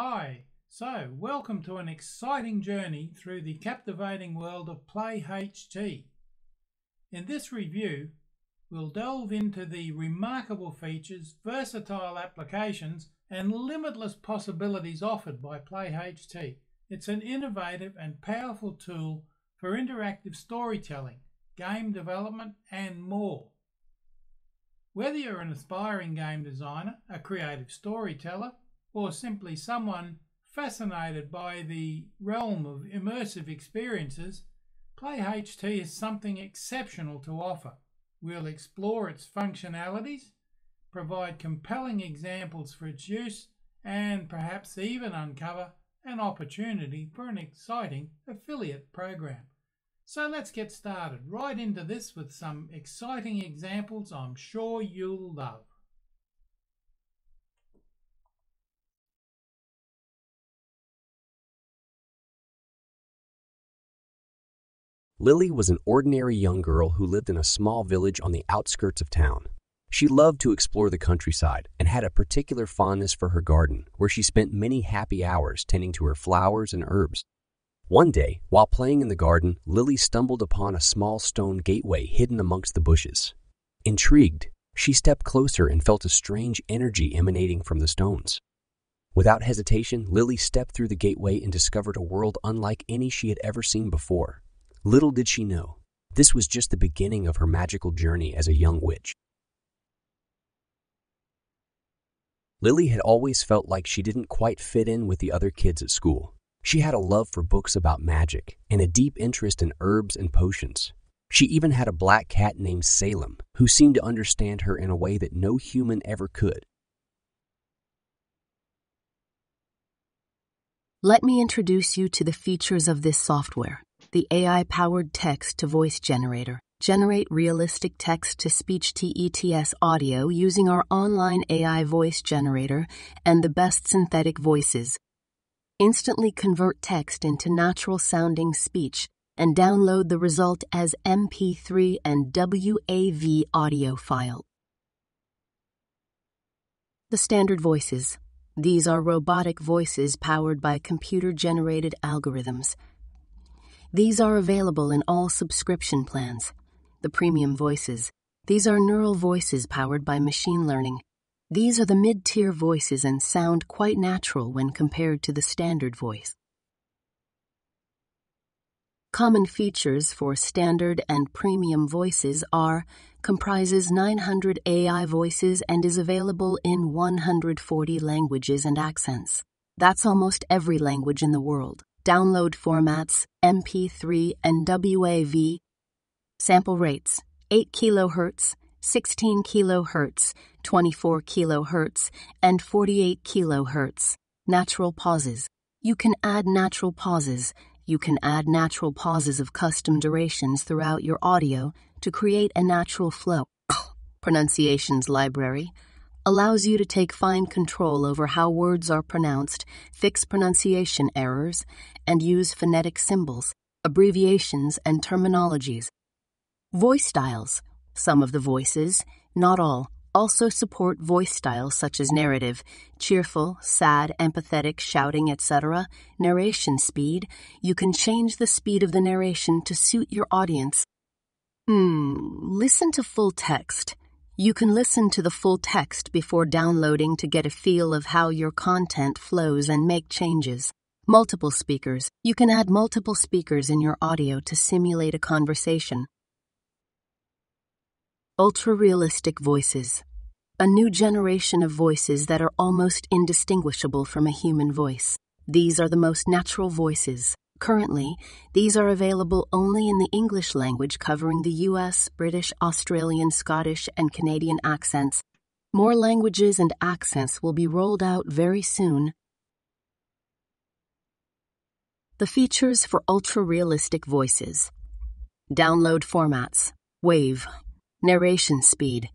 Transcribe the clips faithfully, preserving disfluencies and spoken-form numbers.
Hi, so welcome to an exciting journey through the captivating world of PlayHT. In this review, we'll delve into the remarkable features, versatile applications, and limitless possibilities offered by PlayHT. It's an innovative and powerful tool for interactive storytelling, game development, and more. Whether you're an aspiring game designer, a creative storyteller, or simply someone fascinated by the realm of immersive experiences, PlayHT is something exceptional to offer. We'll explore its functionalities, provide compelling examples for its use, and perhaps even uncover an opportunity for an exciting affiliate program. So let's get started right into this with some exciting examples I'm sure you'll love. Lily was an ordinary young girl who lived in a small village on the outskirts of town. She loved to explore the countryside and had a particular fondness for her garden, where she spent many happy hours tending to her flowers and herbs. One day, while playing in the garden, Lily stumbled upon a small stone gateway hidden amongst the bushes. Intrigued, she stepped closer and felt a strange energy emanating from the stones. Without hesitation, Lily stepped through the gateway and discovered a world unlike any she had ever seen before. Little did she know, this was just the beginning of her magical journey as a young witch. Lily had always felt like she didn't quite fit in with the other kids at school. She had a love for books about magic and a deep interest in herbs and potions. She even had a black cat named Salem, who seemed to understand her in a way that no human ever could. Let me introduce you to the features of this software. The A I-powered text-to-voice generator. Generate realistic text-to-speech TETS audio using our online A I voice generator and the best synthetic voices. Instantly convert text into natural-sounding speech and download the result as M P three and WAV audio file. The standard voices. These are robotic voices powered by computer-generated algorithms. These are available in all subscription plans. The premium voices. These are neural voices powered by machine learning. These are the mid-tier voices and sound quite natural when compared to the standard voice. Common features for standard and premium voices are comprises nine hundred A I voices and is available in one hundred forty languages and accents. That's almost every language in the world. Download formats, M P three and WAV. Sample rates, eight kilohertz, sixteen kilohertz, twenty-four kilohertz, and forty-eight kilohertz. Natural pauses. You can add natural pauses. You can add natural pauses of custom durations throughout your audio to create a natural flow. Pronunciations library. Allows you to take fine control over how words are pronounced, fix pronunciation errors, and use phonetic symbols, abbreviations, and terminologies. Voice styles. Some of the voices, not all, also support voice styles such as narrative, cheerful, sad, empathetic, shouting, et cetera. Narration speed. You can change the speed of the narration to suit your audience. Hmm, listen to full text. You can listen to the full text before downloading to get a feel of how your content flows and make changes. Multiple speakers. You can add multiple speakers in your audio to simulate a conversation. Ultra-realistic voices. A new generation of voices that are almost indistinguishable from a human voice. These are the most natural voices. Currently, these are available only in the English language covering the U S, British, Australian, Scottish, and Canadian accents. More languages and accents will be rolled out very soon. The features for ultra-realistic voices. Download formats. WAV. Narration speed.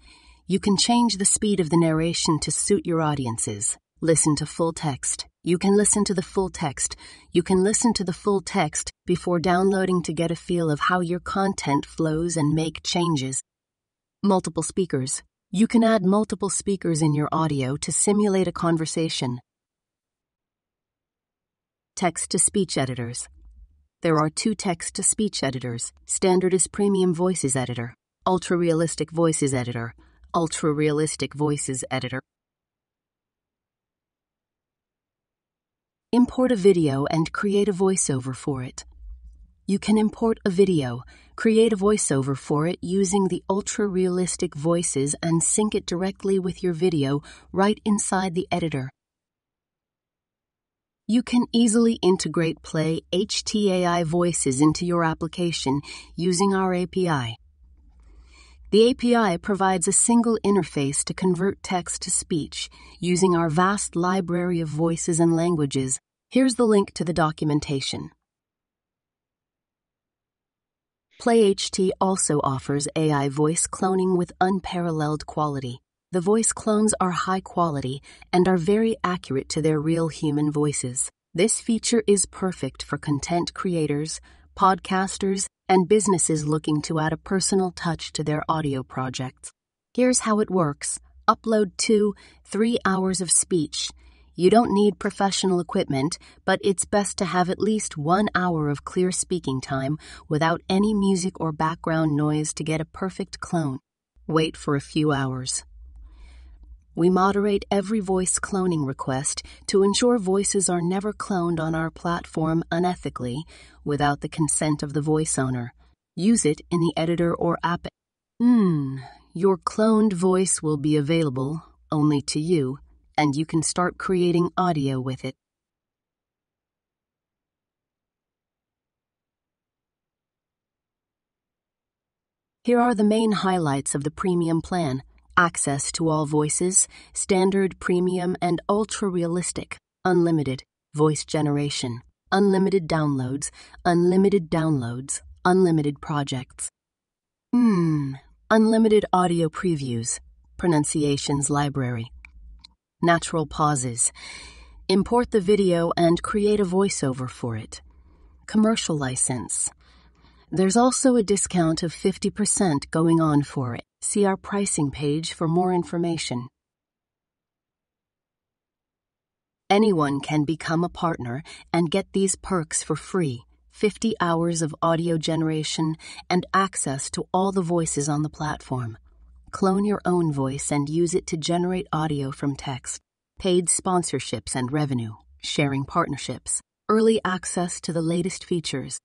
You can change the speed of the narration to suit your audiences. Listen to full text. You can listen to the full text. You can listen to the full text before downloading to get a feel of how your content flows and make changes. Multiple speakers. You can add multiple speakers in your audio to simulate a conversation. Text-to-speech editors. There are two text-to-speech editors. Standard is Premium Voices Editor, Ultra-Realistic Voices Editor, Ultra-Realistic Voices Editor. Import a video and create a voiceover for it. You can import a video, create a voiceover for it using the ultra-realistic voices and sync it directly with your video right inside the editor. You can easily integrate PlayHT A I voices into your application using our A P I. The A P I provides a single interface to convert text to speech using our vast library of voices and languages. Here's the link to the documentation. PlayHT also offers A I voice cloning with unparalleled quality. The voice clones are high quality and are very accurate to their real human voices. This feature is perfect for content creators, podcasters, and businesses looking to add a personal touch to their audio projects. Here's how it works. Upload two, three hours of speech. You don't need professional equipment, but it's best to have at least one hour of clear speaking time without any music or background noise to get a perfect clone. Wait for a few hours. We moderate every voice cloning request to ensure voices are never cloned on our platform unethically without the consent of the voice owner. Use it in the editor or app. Hmm, your cloned voice will be available only to you, and you can start creating audio with it. Here are the main highlights of the premium plan. Access to all voices, standard, premium, and ultra-realistic, unlimited, voice generation, unlimited downloads, unlimited downloads, unlimited projects. Hmm, unlimited audio previews, pronunciations library. Natural pauses. Import the video and create a voiceover for it. Commercial license. There's also a discount of fifty percent going on for it. See our pricing page for more information. Anyone can become a partner and get these perks for free. fifty hours of audio generation and access to all the voices on the platform. Clone your own voice and use it to generate audio from text. Paid sponsorships and revenue. Sharing partnerships. Early access to the latest features.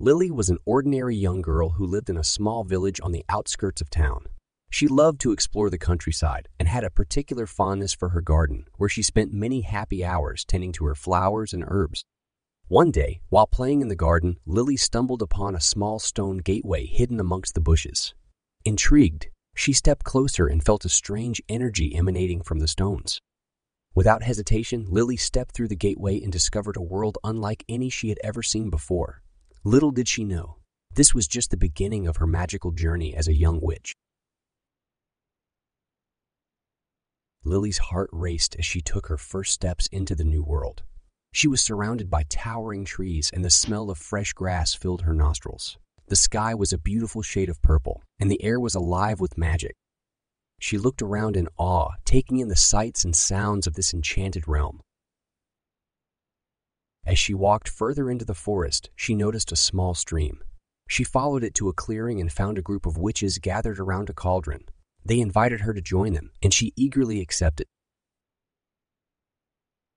Lily was an ordinary young girl who lived in a small village on the outskirts of town. She loved to explore the countryside and had a particular fondness for her garden, where she spent many happy hours tending to her flowers and herbs. One day, while playing in the garden, Lily stumbled upon a small stone gateway hidden amongst the bushes. Intrigued, she stepped closer and felt a strange energy emanating from the stones. Without hesitation, Lily stepped through the gateway and discovered a world unlike any she had ever seen before. Little did she know, this was just the beginning of her magical journey as a young witch. Lily's heart raced as she took her first steps into the new world. She was surrounded by towering trees, and the smell of fresh grass filled her nostrils. The sky was a beautiful shade of purple, and the air was alive with magic. She looked around in awe, taking in the sights and sounds of this enchanted realm. As she walked further into the forest, she noticed a small stream. She followed it to a clearing and found a group of witches gathered around a cauldron. They invited her to join them, and she eagerly accepted.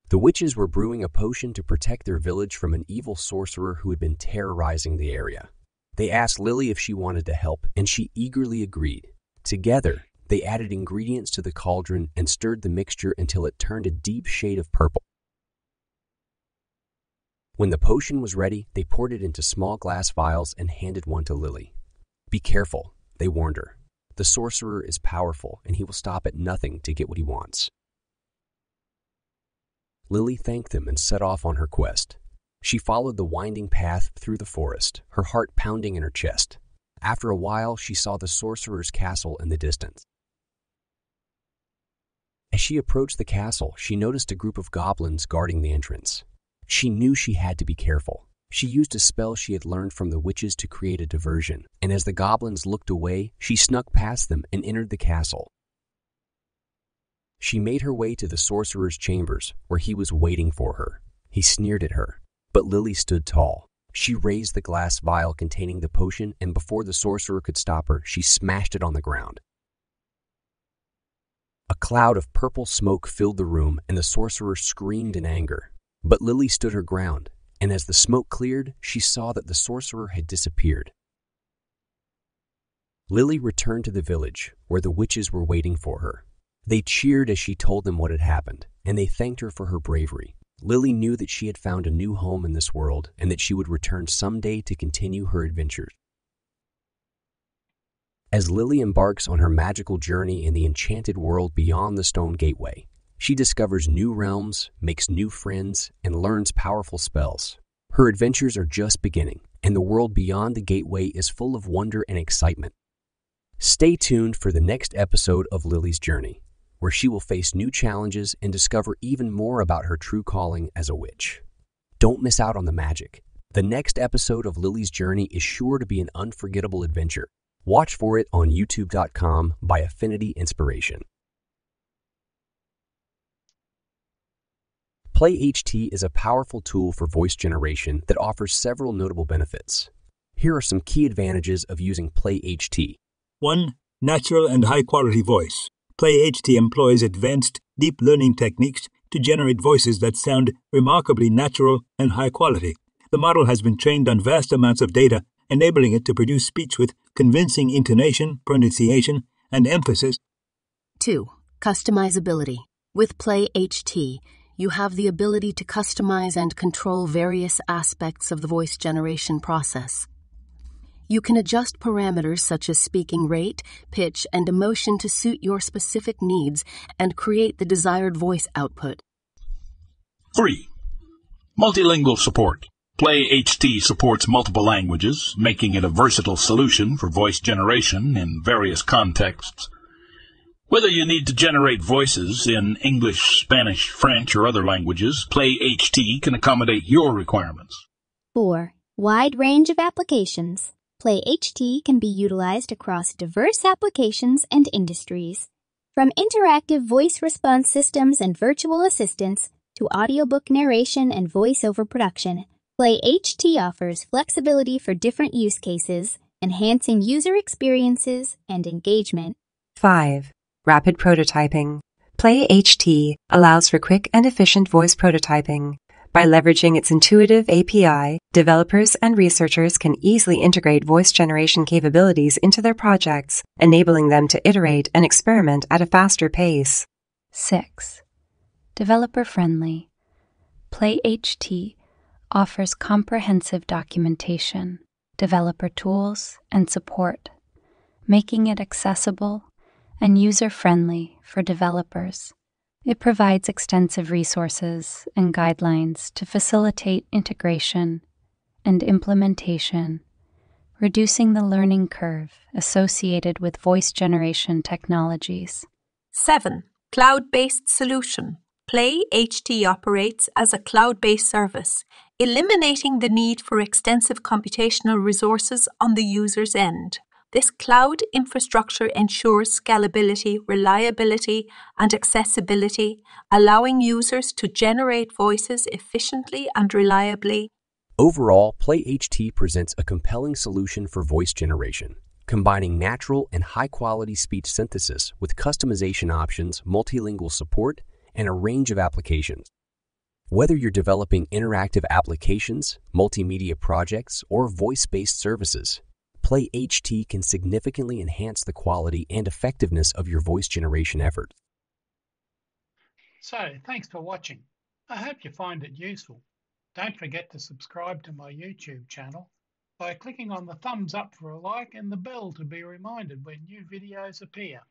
The witches were brewing a potion to protect their village from an evil sorcerer who had been terrorizing the area. They asked Lily if she wanted to help, and she eagerly agreed. Together, they added ingredients to the cauldron and stirred the mixture until it turned a deep shade of purple. When the potion was ready, they poured it into small glass vials and handed one to Lily. "Be careful," they warned her. "The sorcerer is powerful, and he will stop at nothing to get what he wants." Lily thanked them and set off on her quest. She followed the winding path through the forest, her heart pounding in her chest. After a while, she saw the sorcerer's castle in the distance. As she approached the castle, she noticed a group of goblins guarding the entrance. She knew she had to be careful. She used a spell she had learned from the witches to create a diversion, and as the goblins looked away, she snuck past them and entered the castle. She made her way to the sorcerer's chambers, where he was waiting for her. He sneered at her, but Lily stood tall. She raised the glass vial containing the potion, and before the sorcerer could stop her, she smashed it on the ground. A cloud of purple smoke filled the room, and the sorcerer screamed in anger. But Lily stood her ground, and as the smoke cleared, she saw that the sorcerer had disappeared. Lily returned to the village, where the witches were waiting for her. They cheered as she told them what had happened, and they thanked her for her bravery. Lily knew that she had found a new home in this world, and that she would return someday to continue her adventures. As Lily embarks on her magical journey in the enchanted world beyond the Stone Gateway, she discovers new realms, makes new friends, and learns powerful spells. Her adventures are just beginning, and the world beyond the gateway is full of wonder and excitement. Stay tuned for the next episode of Lily's Journey, where she will face new challenges and discover even more about her true calling as a witch. Don't miss out on the magic. The next episode of Lily's Journey is sure to be an unforgettable adventure. Watch for it on youtube dot com by Affinity Inspiration. PlayHT is a powerful tool for voice generation that offers several notable benefits. Here are some key advantages of using PlayHT. one. Natural and high-quality voice. PlayHT employs advanced deep learning techniques to generate voices that sound remarkably natural and high quality. The model has been trained on vast amounts of data, enabling it to produce speech with convincing intonation, pronunciation, and emphasis. two. Customizability. With PlayHT, you have the ability to customize and control various aspects of the voice generation process. You can adjust parameters such as speaking rate, pitch, and emotion to suit your specific needs and create the desired voice output. three. Multilingual support. PlayHT supports multiple languages, making it a versatile solution for voice generation in various contexts. Whether you need to generate voices in English, Spanish, French, or other languages, PlayHT can accommodate your requirements. four. Wide range of applications. PlayHT can be utilized across diverse applications and industries. From interactive voice response systems and virtual assistants to audiobook narration and voiceover production, PlayHT offers flexibility for different use cases, enhancing user experiences and engagement. five. Rapid prototyping. PlayHT allows for quick and efficient voice prototyping. By leveraging its intuitive A P I, developers and researchers can easily integrate voice generation capabilities into their projects, enabling them to iterate and experiment at a faster pace. six. Developer-friendly. PlayHT offers comprehensive documentation, developer tools, and support, making it accessible and user-friendly for developers. It provides extensive resources and guidelines to facilitate integration and implementation, reducing the learning curve associated with voice generation technologies. seven. Cloud-based solution. PlayHT operates as a cloud-based service, eliminating the need for extensive computational resources on the user's end. This cloud infrastructure ensures scalability, reliability, and accessibility, allowing users to generate voices efficiently and reliably. Overall, PlayHT presents a compelling solution for voice generation, combining natural and high-quality speech synthesis with customization options, multilingual support, and a range of applications. Whether you're developing interactive applications, multimedia projects, or voice-based services, PlayHT can significantly enhance the quality and effectiveness of your voice generation effort. So, thanks for watching. I hope you find it useful. Don't forget to subscribe to my YouTube channel by clicking on the thumbs up for a like and the bell to be reminded when new videos appear.